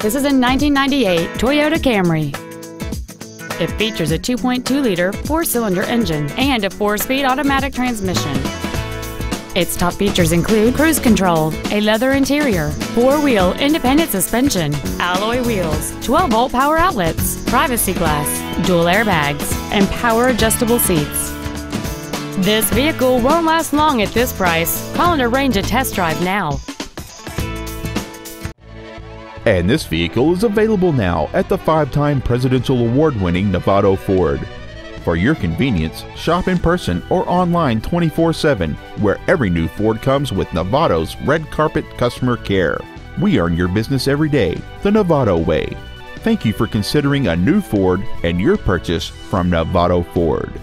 This is a 1998 Toyota Camry. It features a 2.2-liter four-cylinder engine and a four-speed automatic transmission. Its top features include cruise control, a leather interior, four-wheel independent suspension, alloy wheels, 12-volt power outlets, privacy glass, dual airbags, and power-adjustable seats. This vehicle won't last long at this price. Call and arrange a test drive now. And this vehicle is available now at the 5-time Presidential Award-winning Novato Ford. For your convenience, shop in person or online 24/7, where every new Ford comes with Novato's red carpet customer care. We earn your business every day, the Novato way. Thank you for considering a new Ford and your purchase from Novato Ford.